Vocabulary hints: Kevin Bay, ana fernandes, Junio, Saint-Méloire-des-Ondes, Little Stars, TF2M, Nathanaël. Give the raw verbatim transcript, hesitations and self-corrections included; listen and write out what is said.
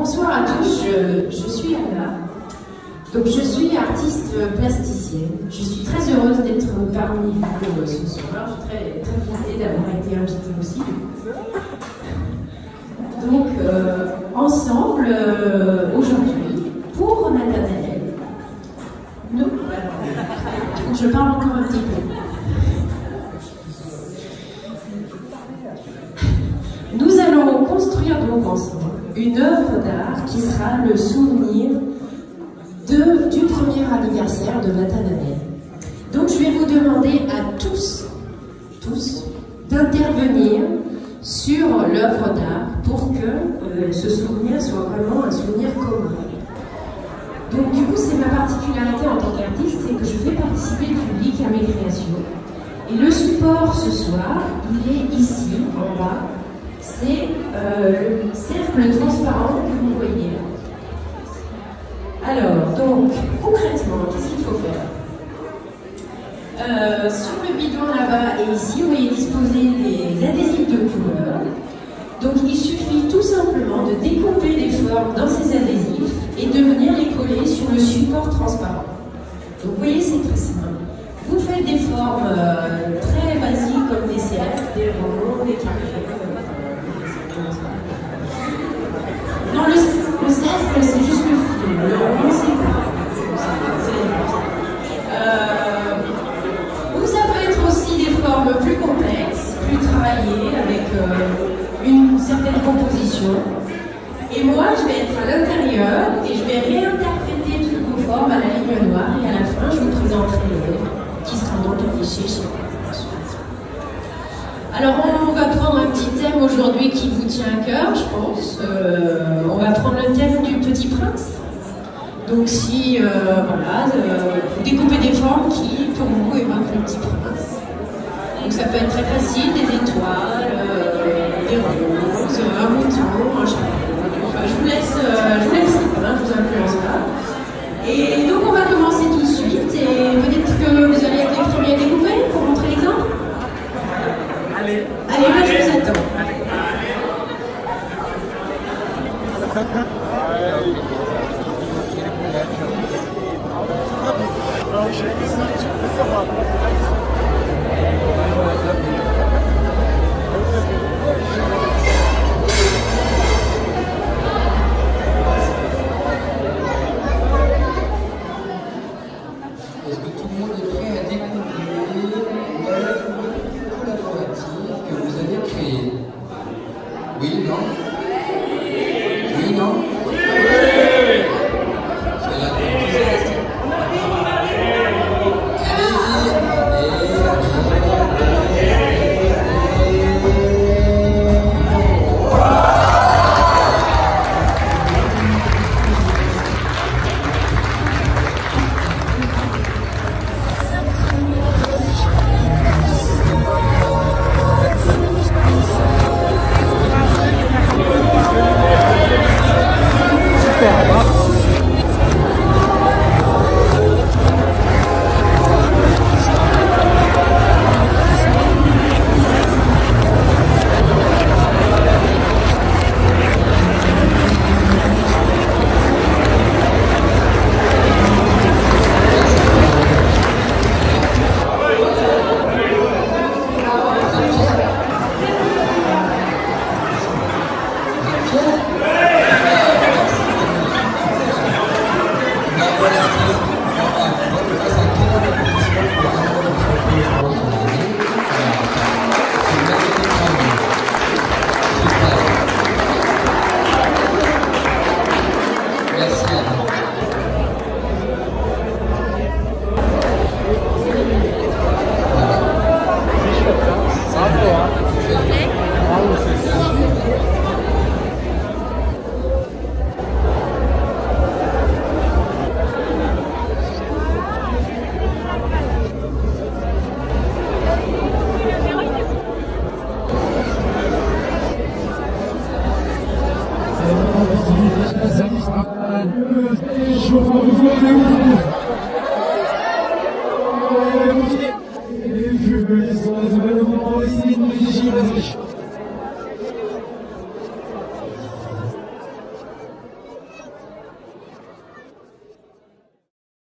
Bonsoir à tous, je, je suis aNa. Donc je suis artiste plasticienne. Je suis très heureuse d'être parmi vous ce soir. Je suis très, très flattée d'avoir été invitée aussi. Donc euh, ensemble, euh, aujourd'hui, pour Nathanaël. Nous, alors, je parle encore un petit peu. Nous allons construire donc ensemble une œuvre d'art qui sera le souvenir de, du premier anniversaire de Nathanaël. Donc je vais vous demander à tous, tous, d'intervenir sur l'œuvre d'art pour que euh, ce souvenir soit vraiment un souvenir commun. Donc du coup, c'est ma particularité en tant qu'artiste, c'est que je fais participer le public à mes créations. Et le support ce soir, il est ici, en bas. C'est euh, le cercle transparent que vous voyez. Alors, donc, concrètement, qu'est-ce qu'il faut faire? Euh, sur le bidon là-bas et ici, vous voyez disposer des adhésifs de couleur. Donc, il suffit tout simplement de découper des formes dans ces adhésifs et de venir les coller sur le support transparent. Donc, vous voyez, c'est très simple. Vous faites des formes euh, très basiques comme des cercles, des ronds, des carrés. Non, le, le cercle, c'est juste le fil. Le rond, c'est pas. Euh, ou ça peut être aussi des formes plus complexes, plus travaillées, avec euh, une certaine composition. Et moi, je vais être à l'intérieur et je vais réinterpréter toutes vos formes à la ligne noire. Et à la fin, je vous présenterai l'œuvre qui sera donc affichée chez vous. Alors, on va prendre un petit thème aujourd'hui qui vous tient à cœur, je pense. Euh, on va prendre le thème du Petit Prince. Donc, si euh, voilà, euh, vous découpez des formes qui, pour vous, évoquent le Petit Prince. Donc, ça peut être très facile, des étoiles, euh, des roses, un mouton, un chapeau. Enfin, je vous laisse, euh, je vous laisse, hein, je vous influence pas. Et donc, on va commencer tout de suite. Et peut-être que vous allez être les premiers à découper pour montrer l'exemple. Allez, moi je vous attends. Est-ce que tout le monde est prêt à découvrir que vous avez créé? Oui, non? Oui, non? Oui! C'est la découverte. Je vous